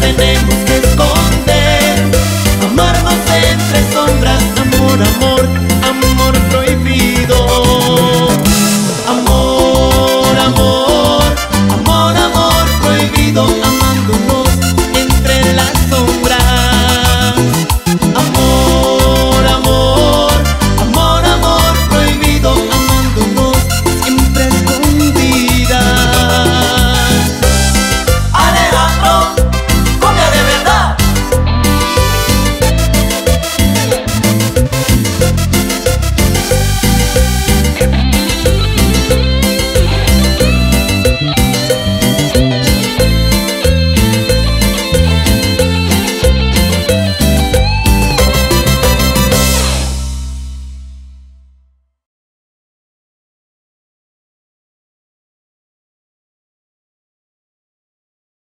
Tenemos que escoger.